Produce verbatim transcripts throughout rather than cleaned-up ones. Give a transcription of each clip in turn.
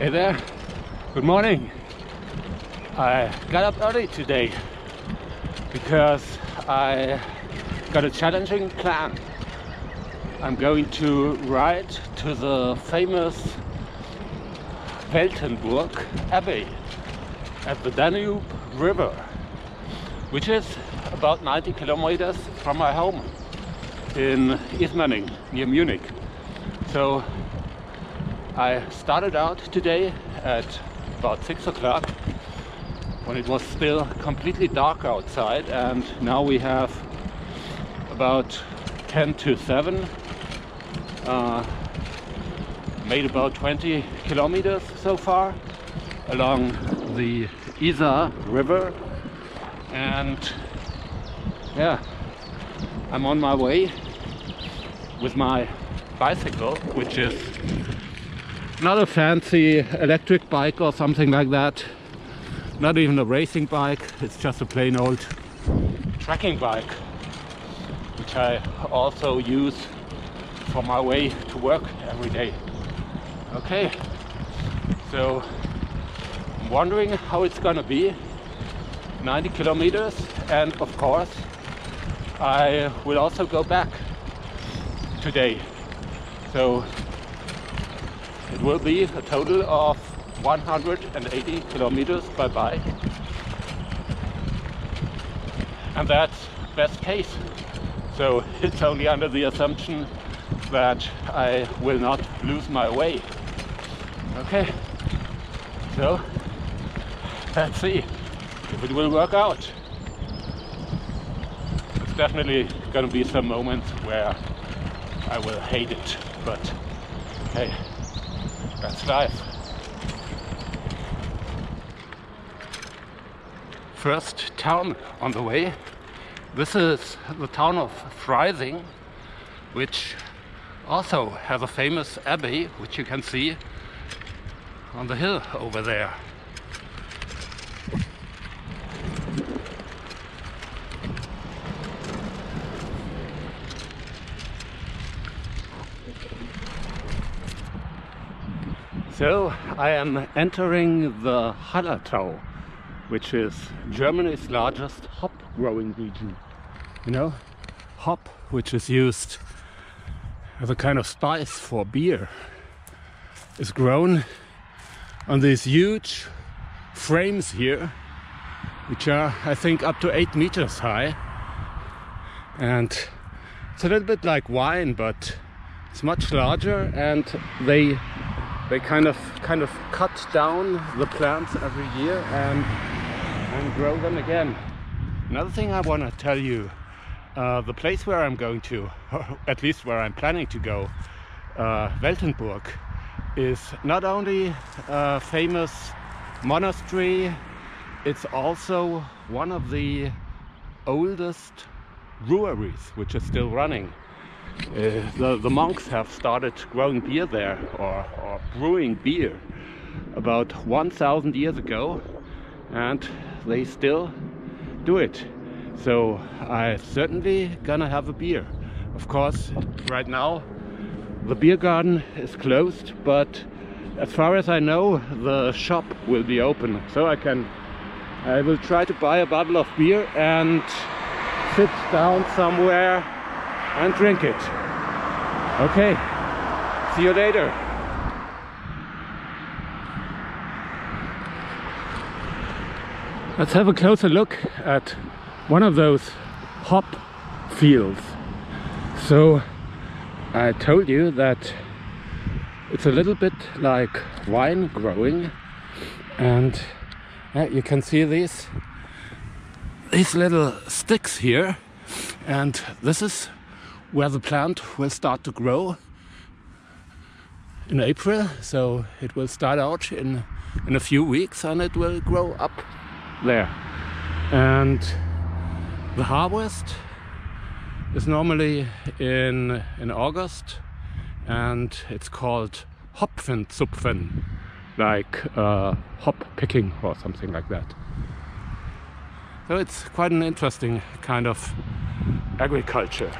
Hey there, good morning. I got up early today because I got a challenging plan. I'm going to ride to the famous Weltenburg Abbey at the Danube River, which is about ninety kilometers from my home in Ismaning, near Munich. So I started out today at about six o'clock, when it was still completely dark outside, and now we have about ten to seven, uh, made about twenty kilometers so far along the Isar river, and yeah, I'm on my way with my bicycle, which is not a fancy electric bike or something like that, not even a racing bike, it's just a plain old trekking bike, which I also use for my way to work every day. Okay, so I'm wondering how it's gonna be, ninety kilometers, and of course I will also go back today. So it will be a total of one hundred eighty kilometers by bike, and that's best case. So it's only under the assumption that I will not lose my way. Okay, so let's see if it will work out. It's definitely going to be some moments where I will hate it, but hey, that's life. First town on the way. This is the town of Freising, which also has a famous abbey, which you can see on the hill over there. So I am entering the Hallertau, which is Germany's largest hop growing region. You know, hop, which is used as a kind of spice for beer, is grown on these huge frames here, which are, I think, up to eight meters high. And it's a little bit like wine, but it's much larger, and they They kind of kind of cut down the plants every year and and grow them again. Another thing I want to tell you, uh, the place where I'm going to, or at least where I'm planning to go, uh, Weltenburg, is not only a famous monastery, it's also one of the oldest breweries which is still running. Uh, the, the monks have started growing beer there, or, or brewing beer, about one thousand years ago, and they still do it. So I'm certainly gonna have a beer. Of course, right now the beer garden is closed, but as far as I know, the shop will be open. So I can, I will try to buy a bottle of beer and sit down somewhere and drink it. Okay, see you later. Let's have a closer look at one of those hop fields. So I told you that it's a little bit like wine growing, and uh, you can see these these little sticks here, and this is where the plant will start to grow in April. So it will start out in, in a few weeks, and it will grow up there. And the harvest is normally in, in August, and it's called Hopfenzupfen, like uh, hop picking or something like that. So it's quite an interesting kind of agriculture.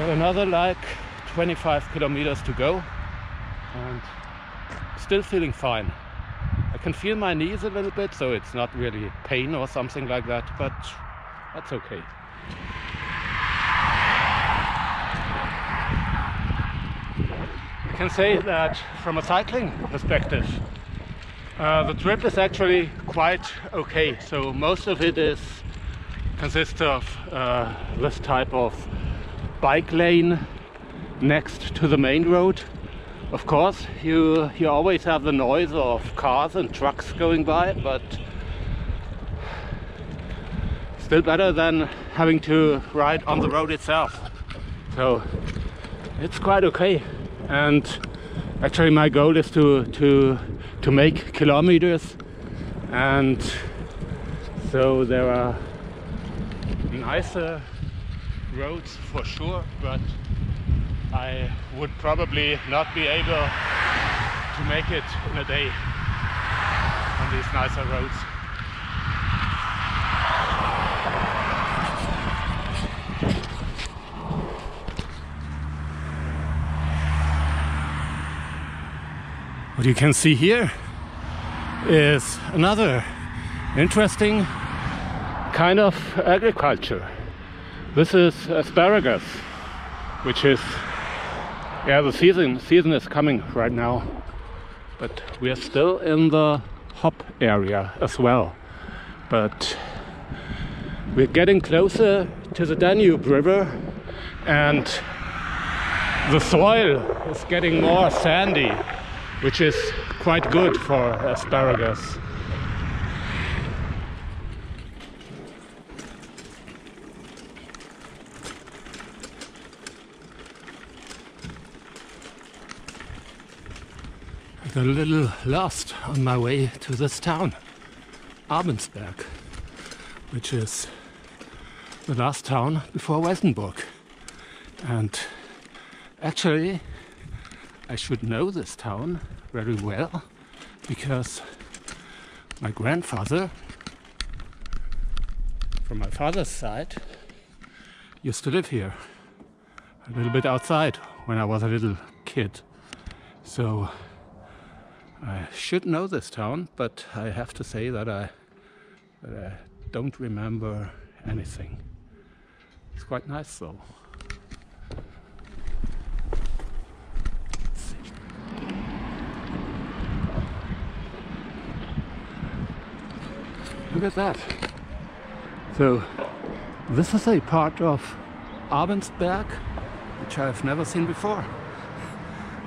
Got another like twenty-five kilometers to go, and still feeling fine. I can feel my knees a little bit, so it's not really pain or something like that, but that's okay. I can say that from a cycling perspective, uh, the trip is actually quite okay. So most of it is consists of uh, this type of bike lane next to the main road. Of course, you, you always have the noise of cars and trucks going by, but still better than having to ride on the road itself. So it's quite okay. And actually my goal is to, to, to make kilometers. And so there are nicer roads for sure, but I would probably not be able to make it in a day on these nicer roads. What you can see here is another interesting kind of agriculture. This is asparagus, which is Yeah, the season season is coming right now, but we are still in the hop area as well. But we're getting closer to the Danube River, and the soil is getting more sandy, which is quite good for asparagus. A little lost on my way to this town, Abensberg, which is the last town before Weltenburg. And actually, I should know this town very well because my grandfather, from my father's side, used to live here a little bit outside when I was a little kid. So I should know this town, but I have to say that I, that I don't remember anything. It's quite nice though. Look at that. So this is a part of Abensberg which I've never seen before,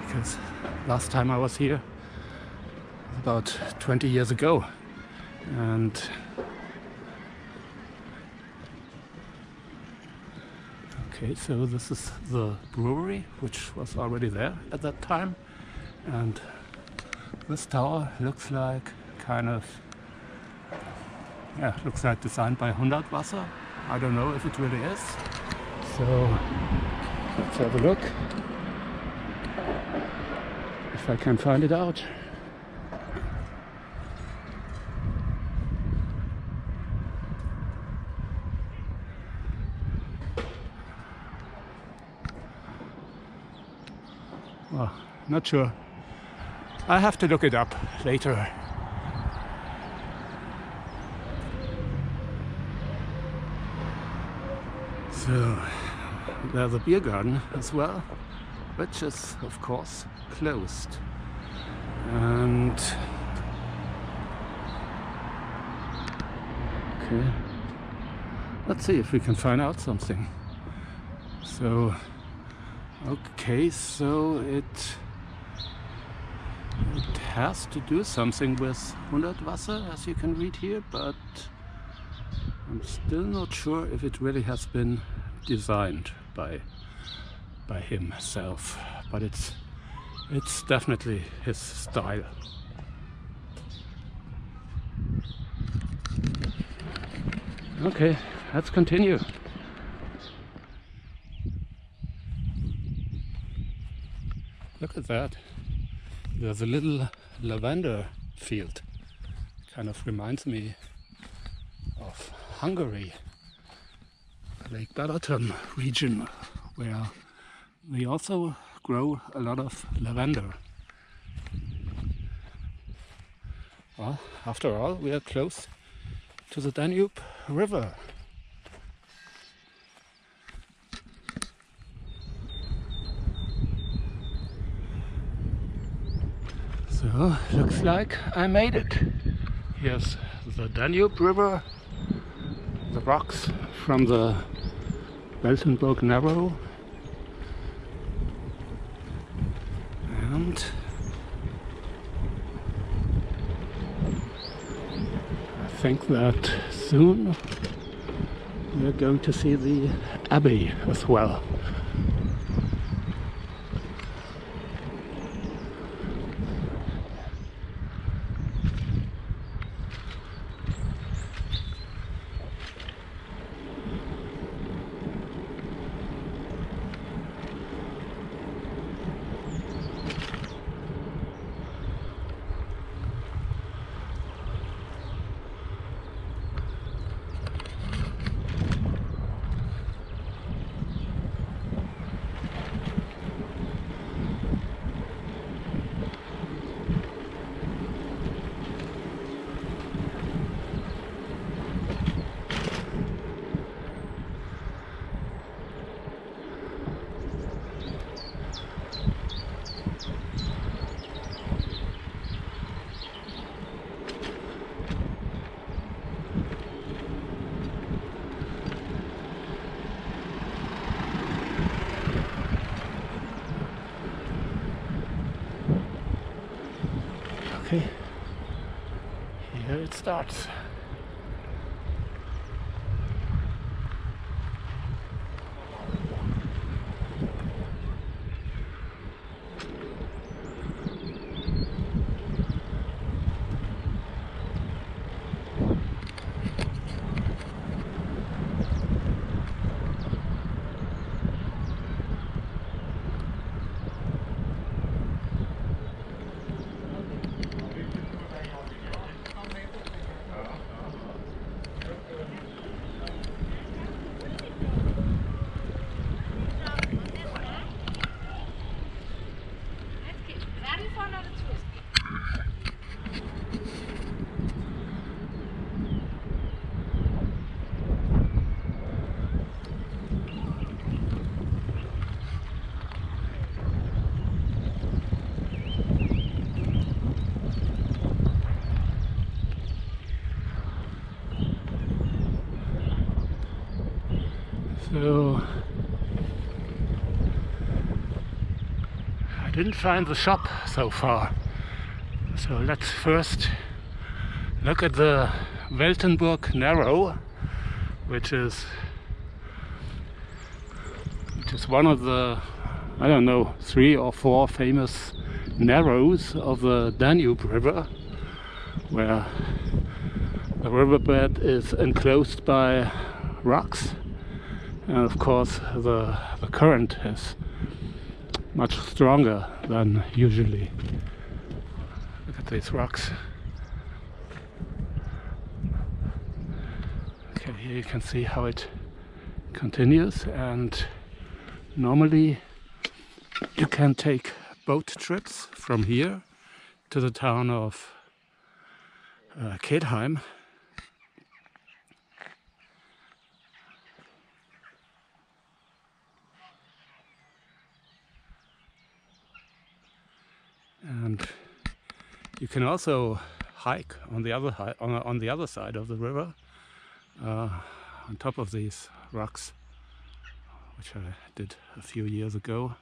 because last time I was here about twenty years ago, and okay, so this is the brewery which was already there at that time, and this tower looks like kind of yeah looks like designed by Hundertwasser. I don't know if it really is, so let's have a look if I can find it out. Well, not sure. I have to look it up later. So there's a beer garden as well, which is of course closed. And okay, let's see if we can find out something. So. Okay, so it, it has to do something with Hundertwasser, as you can read here, but I'm still not sure if it really has been designed by by himself. But it's it's definitely his style. Okay, let's continue. Look at that, there's a little lavender field. Kind of reminds me of Hungary, Lake Balaton region, where They also grow a lot of lavender. Well, after all, we are close to the Danube River. So, looks like I made it. Here's the Danube River, the rocks from the Weltenburg Narrow, and I think that soon we're going to see the Abbey as well. Here it starts. So, I didn't find the shop so far, so let's first look at the Weltenburg Narrow, which is which is one of the, I don't know, three or four famous narrows of the Danube River, where the riverbed is enclosed by rocks. And of course the, the current is much stronger than usually. Look at these rocks. Okay, here you can see how it continues, and normally you can take boat trips from here to the town of uh, Kelheim. And you can also hike on the other on, on the other side of the river, uh, on top of these rocks, which I did a few years ago.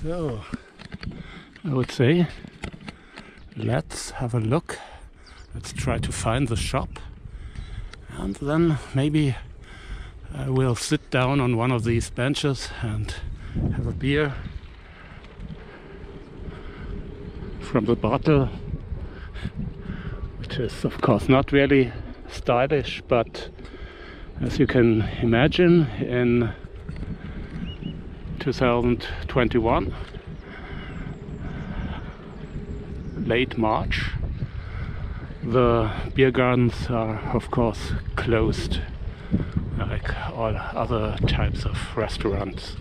So, I would say, let's have a look, let's try to find the shop, and then maybe I will sit down on one of these benches and have a beer from the bottle, which is of course not really stylish, but as you can imagine, in two thousand twenty-one, late March. The beer gardens are of course closed, like all other types of restaurants.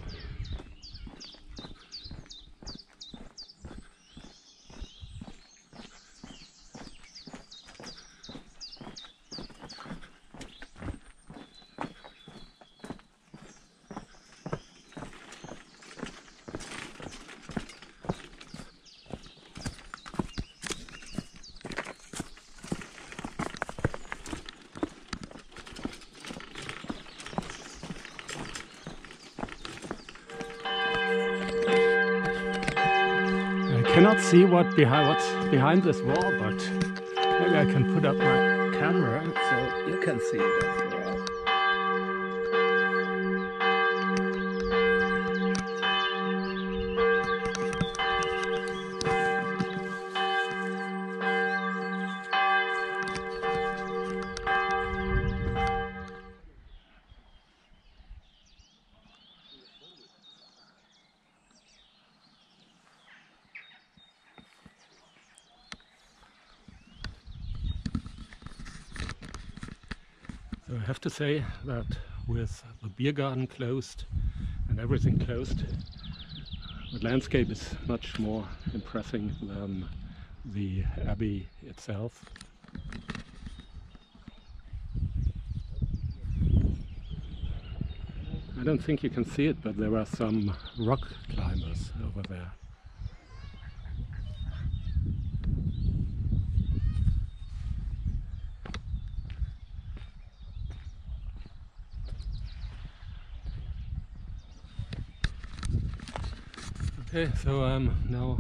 Cannot see what behind what's behind this wall, but maybe I can put up my camera so you can see it. So I have to say that with the beer garden closed and everything closed, the landscape is much more impressive than the abbey itself. I don't think you can see it, but there are some rock climbers over there. Okay, so I'm now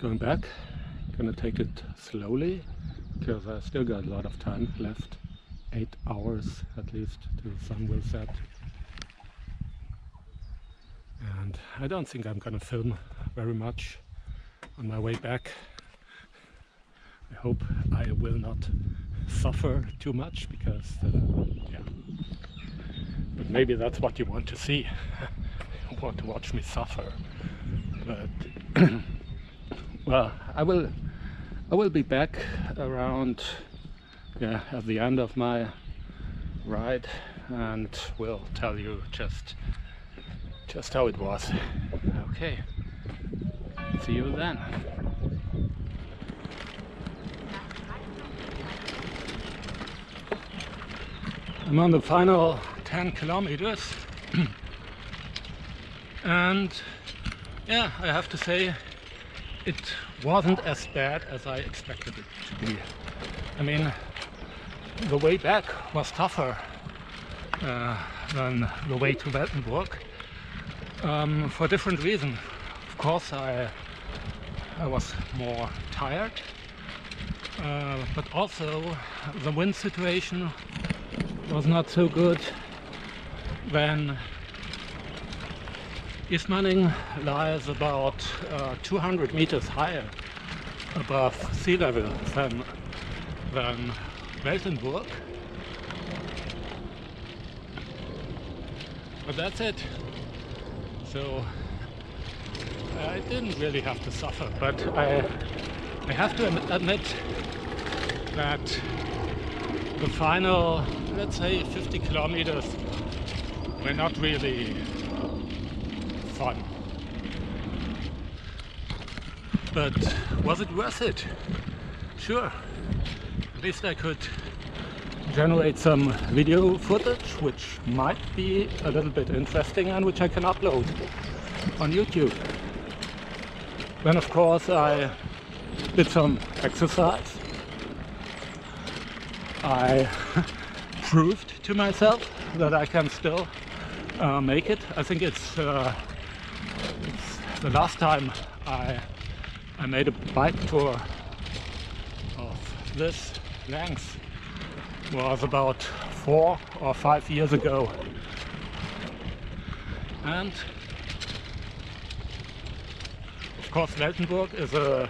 going back. I'm gonna take it slowly because I still got a lot of time left, eight hours at least till the sun will set. And I don't think I'm gonna film very much on my way back. I hope I will not suffer too much because, uh, yeah, but maybe that's what you want to see. Want to watch me suffer, but well, I will I will be back around, yeah, at the end of my ride, and will tell you just just how it was. Okay, see you then. I'm on the final ten kilometers. And yeah, I have to say, it wasn't as bad as I expected it to be. I mean, the way back was tougher uh, than the way to Weltenburg, um, for different reasons. Of course, I, I was more tired, uh, but also the wind situation was not so good. Then Ismaning lies about uh, two hundred meters higher above sea level than, than Weltenburg. But that's it. So I didn't really have to suffer, but I, I have to admit that the final, let's say, fifty kilometers were not really fun. But was it worth it? Sure. At least I could generate some video footage which might be a little bit interesting and which I can upload on YouTube. Then of course I did some exercise. I proved to myself that I can still uh, make it. I think it's uh, the last time I, I made a bike tour of this length was about four or five years ago. And of course Weltenburg is a,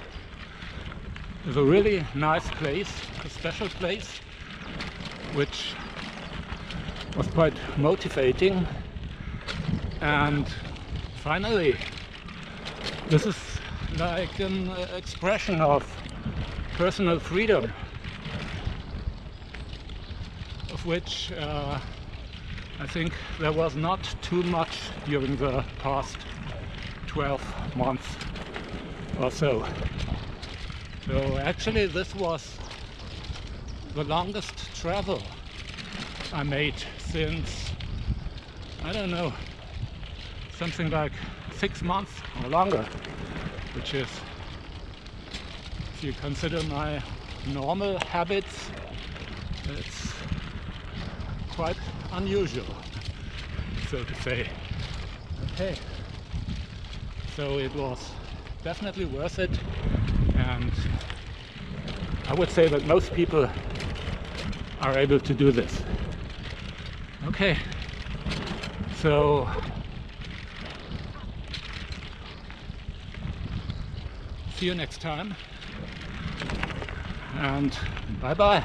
is a really nice place, a special place, which was quite motivating. And finally, this is like an expression of personal freedom, of which uh, I think there was not too much during the past twelve months or so. So actually this was the longest travel I made since, I don't know, something like six months or longer, which is, if you consider my normal habits, it's quite unusual, so to say. Okay, so it was definitely worth it, and I would say that most people are able to do this. Okay, so see you next time, and bye bye.